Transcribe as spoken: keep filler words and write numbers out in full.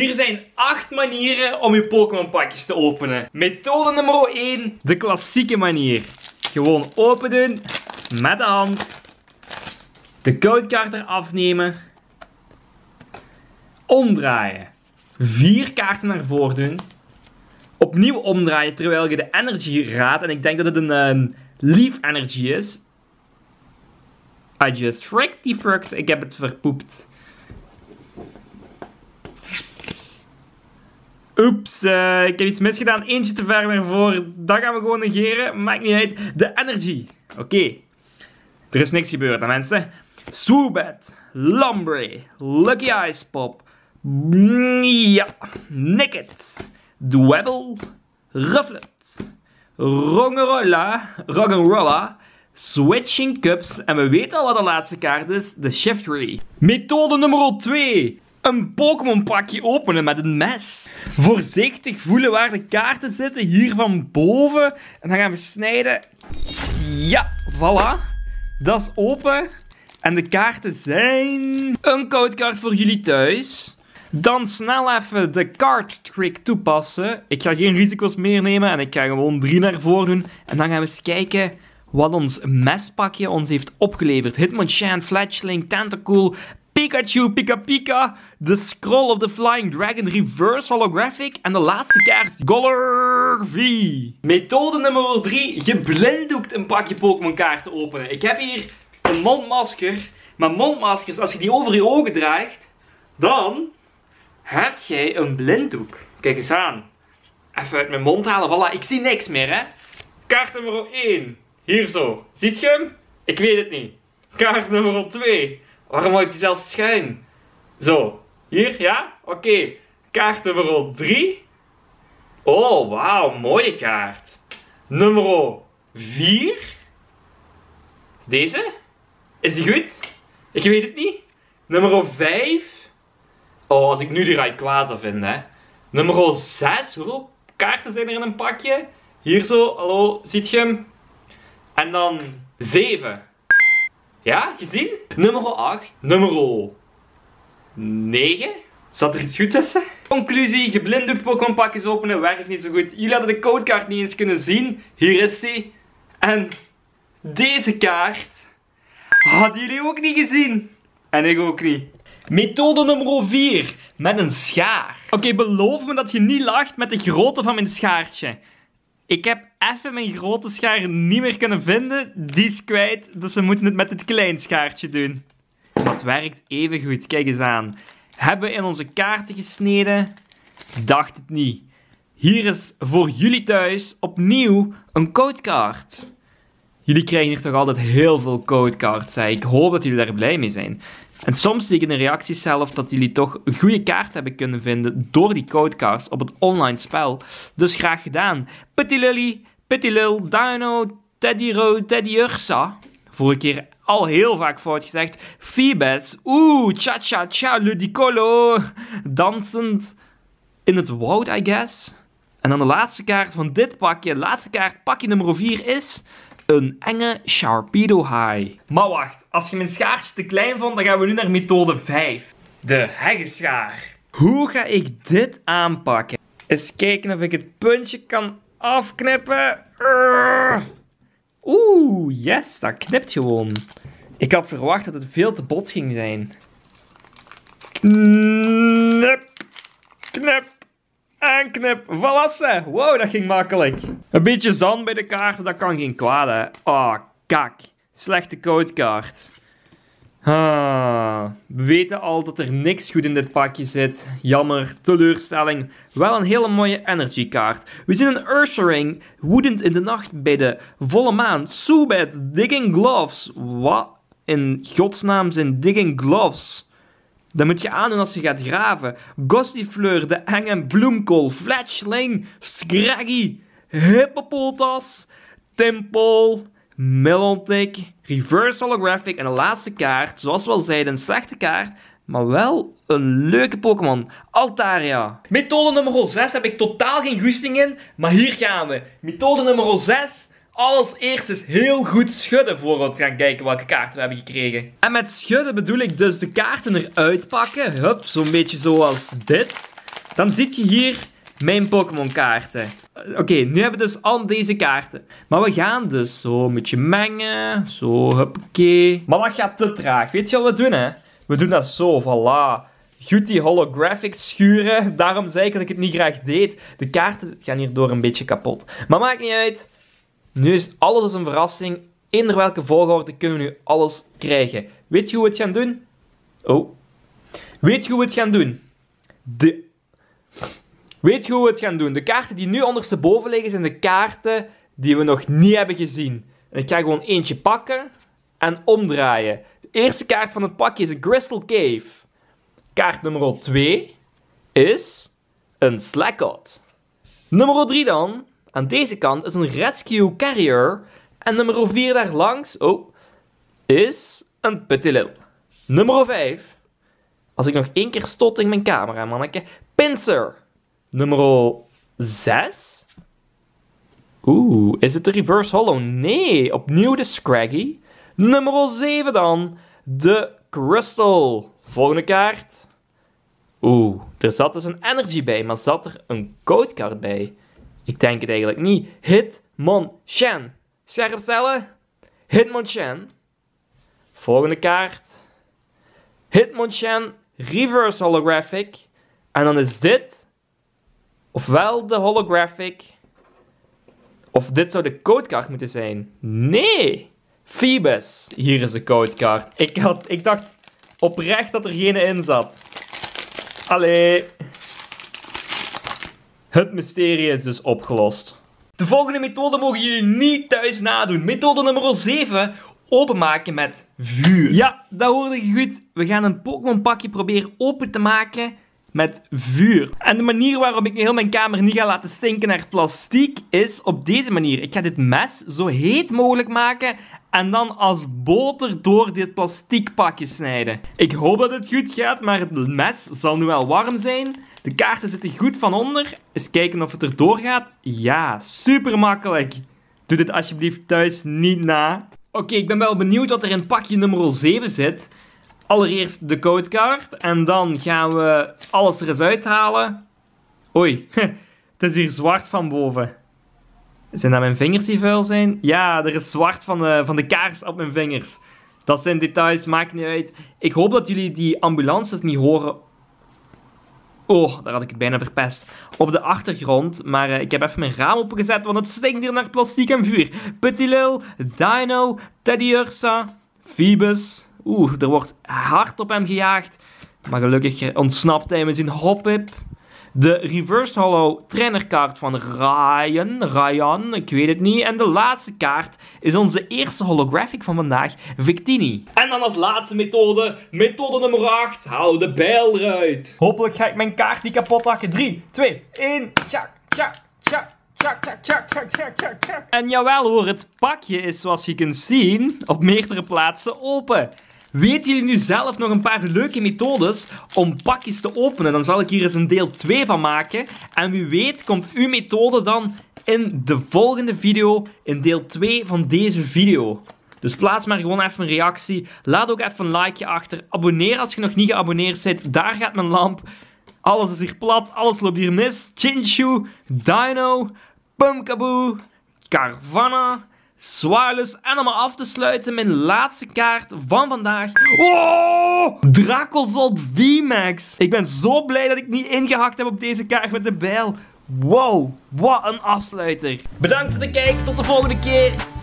Hier zijn acht manieren om je Pokémon pakjes te openen. Methode nummer één. De klassieke manier. Gewoon open doen. Met de hand. De koudkaart eraf nemen. Omdraaien. Vier kaarten naar voren doen. Opnieuw omdraaien terwijl je de energy raadt. En ik denk dat het een, een leaf energy is. I just fricked die fricked. Ik heb het verpoept. Oeps, uh, ik heb iets misgedaan. Eentje te ver naar voren. Dat gaan we gewoon negeren. Maakt niet uit. De energy. Oké. Okay. Er is niks gebeurd, hè, mensen. Swoobat. Lombree. Lucky Ice Pop. Ja. Nicket. Dwebbel. Rufflet. Rongerolla. Rongerolla. Switching Cups. En we weten al wat de laatste kaart is. De Shiftry. Methode nummer twee. Een Pokémon pakje openen met een mes. Voorzichtig voelen waar de kaarten zitten. Hier van boven. En dan gaan we snijden. Ja, voilà. Dat is open. En de kaarten zijn... Een koudkaart voor jullie thuis. Dan snel even de card trick toepassen. Ik ga geen risico's meer nemen. En ik ga gewoon drie naar voren doen. En dan gaan we eens kijken... wat ons mespakje ons heeft opgeleverd. Hitmonchan, Fletchling, Tentacool, Pikachu, Pika Pika, The Scroll of the Flying Dragon, Reverse Holographic en de laatste kaart, Goller V. Methode nummer drie, je blinddoekt een pakje Pokémon kaarten openen. Ik heb hier een mondmasker, maar mondmaskers, als je die over je ogen draagt, dan heb jij een blinddoek. Kijk eens aan. Even uit mijn mond halen, voilà, ik zie niks meer, hè. Kaart nummer één. Hier zo. Ziet je hem? Ik weet het niet. Kaart nummer twee. Waarom hou ik die zelf schuin? Zo. Hier, ja? Oké. Okay. Kaart nummer drie. Oh, wauw. Mooie kaart. Nummer vier. Deze? Is die goed? Ik weet het niet. Nummer vijf. Oh, als ik nu die Rayquaza vind, hè. Nummer zes. Hoeveel kaarten zijn er in een pakje? Hier zo. Hallo. Ziet je hem? En dan zeven. Ja, gezien? Nummer acht. Nummer negen. Zat er iets goed tussen? Conclusie, geblinddoekt Pokémon pakjes openen werkt niet zo goed. Jullie hadden de codekaart niet eens kunnen zien. Hier is die. En deze kaart hadden jullie ook niet gezien. En ik ook niet. Methode nummer vier. Met een schaar. Oké, okay, beloof me dat je niet lacht met de grootte van mijn schaartje. Ik heb even mijn grote schaar niet meer kunnen vinden. Die is kwijt, dus we moeten het met het klein schaartje doen. Dat werkt even goed, kijk eens aan. Hebben we in onze kaarten gesneden? Dacht het niet. Hier is voor jullie thuis opnieuw een codekaart. Jullie krijgen hier toch altijd heel veel codekaarts, hè? Ik hoop dat jullie daar blij mee zijn. En soms zie ik in de reacties zelf dat jullie toch een goede kaart hebben kunnen vinden door die codecards op het online spel. Dus graag gedaan. Petty Lily, Petty lil Dino, Teddy Ro, Teddy Ursa. Vorige keer al heel vaak fout gezegd. Phoebus, oeh, cha cha cha, Ludicolo. Dansend in het woud, I guess. En dan de laatste kaart van dit pakje, laatste kaart, pakje nummer vier is... een enge Sharpedo High. Maar wacht, als je mijn schaartje te klein vond, dan gaan we nu naar methode vijf. De heggenschaar. Hoe ga ik dit aanpakken? Eens kijken of ik het puntje kan afknippen. Oeh, yes, dat knipt gewoon. Ik had verwacht dat het veel te bot ging zijn. Knip, knip. En knip, valassen. Wow, dat ging makkelijk. Een beetje zand bij de kaarten, dat kan geen kwaad, hè. Oh, kak. Slechte koudkaart. Ah, we weten al dat er niks goed in dit pakje zit. Jammer, teleurstelling. Wel een hele mooie energy kaart. We zien een Ursaring, woedend in de nacht bij de volle maan. Swoobat, digging gloves. Wat in godsnaam zijn digging gloves? Dat moet je aandoen als je gaat graven. Gossifleur, de enge Bloemkool, Fletchling, Scraggy, Hippopotas, Timpole, Melontic, Reverse Holographic en de laatste kaart, zoals we al zeiden, een slechte kaart, maar wel een leuke Pokémon, Altaria. Methode nummer zes heb ik totaal geen goesting in, maar hier gaan we. Methode nummer zes. Als eerst is heel goed schudden voor we gaan kijken welke kaarten we hebben gekregen. En met schudden bedoel ik dus de kaarten eruit pakken. Hup, zo'n beetje zoals dit. Dan zit je hier mijn Pokémon kaarten. Oké, okay, nu hebben we dus al deze kaarten. Maar we gaan dus zo een beetje mengen. Zo, huppakee. Maar dat gaat te traag. Weet je wat we doen, hè? We doen dat zo, voilà. Goed die holographics schuren. Daarom zei ik dat ik het niet graag deed. De kaarten gaan hierdoor een beetje kapot. Maar maakt niet uit. Nu is alles dus een verrassing. Eender welke volgorde kunnen we nu alles krijgen. Weet je hoe we het gaan doen? Oh. Weet je hoe we het gaan doen? De... Weet je hoe we het gaan doen? De kaarten die nu ondersteboven liggen zijn de kaarten die we nog niet hebben gezien. En ik ga gewoon eentje pakken en omdraaien. De eerste kaart van het pakje is een Crystal Cave. Kaart nummer twee is een Slagot. Nummer drie dan, aan deze kant, is een Rescue Carrier. En nummer vier daar langs, oh, is een Petty lil. Nummer vijf, als ik nog één keer stot in mijn camera, manneke, Pinsir. Nummer zes. Oeh, is het de Reverse Hollow? Nee, opnieuw de Scraggy. Nummer zeven dan, de Crystal. Volgende kaart. Oeh, er zat dus een Energy bij, maar zat er een code card bij? Ik denk het eigenlijk niet. Hitmonchan. Scherp stellen. Hitmonchan. Volgende kaart. Hitmonchan, Reverse Holographic. En dan is dit... Ofwel de holographic. Of dit zou de codekaart moeten zijn. Nee. Phoebus. Hier is de codekaart. Ik, had, ik dacht oprecht dat er geen in zat. Allee. Het mysterie is dus opgelost. De volgende methode mogen jullie niet thuis nadoen. Methode nummer zeven. Openmaken met vuur. Ja, dat hoorde je goed. We gaan een Pokémon pakje proberen open te maken... met vuur. En de manier waarop ik heel mijn kamer niet ga laten stinken naar plastic is op deze manier. Ik ga dit mes zo heet mogelijk maken en dan als boter door dit plastic pakje snijden. Ik hoop dat het goed gaat, maar het mes zal nu wel warm zijn. De kaarten zitten goed van onder. Eens kijken of het erdoor gaat. Ja, super makkelijk. Doe dit alsjeblieft thuis niet na. Oké, okay, ik ben wel benieuwd wat er in pakje nummer zeven zit. Allereerst de codekaart en dan gaan we alles er eens uithalen. Oei, het is hier zwart van boven. Zijn dat mijn vingers die vuil zijn? Ja, er is zwart van de, van de kaars op mijn vingers. Dat zijn details, maakt niet uit. Ik hoop dat jullie die ambulances niet horen. Oh, daar had ik het bijna verpest. Op de achtergrond, maar uh, ik heb even mijn raam opengezet, want het stinkt hier naar plastic en vuur. Petty lil, Dino, Teddy Ursa, Phoebus... Oeh, er wordt hard op hem gejaagd. Maar gelukkig ontsnapt hij met zijn hop-hip. De Reverse Hollow trainerkaart van Ryan. Ryan, ik weet het niet. En de laatste kaart is onze eerste holographic van vandaag, Victini. En dan als laatste methode, methode nummer acht. Hou de bijl eruit. Hopelijk ga ik mijn kaart niet kapot hakken. drie, twee, één. Tjak, tjak, tjak. Tjak, tjak, tjak, tjak, tjak, tjak, tjak. En jawel hoor, het pakje is zoals je kunt zien op meerdere plaatsen open. Weet jullie nu zelf nog een paar leuke methodes om pakjes te openen? Dan zal ik hier eens een deel twee van maken. En wie weet komt uw methode dan in de volgende video, in deel twee van deze video. Dus plaats maar gewoon even een reactie. Laat ook even een likeje achter. Abonneer als je nog niet geabonneerd bent. Daar gaat mijn lamp. Alles is hier plat, alles loopt hier mis. Chinchu, Dino, Pumpkaboo, Carvanha... Swalus. En om af te sluiten, mijn laatste kaart van vandaag. Oh! Dracozolt V max. Ik ben zo blij dat ik niet ingehakt heb op deze kaart met de bijl. Wow, wat een afsluiter. Bedankt voor het kijken, tot de volgende keer.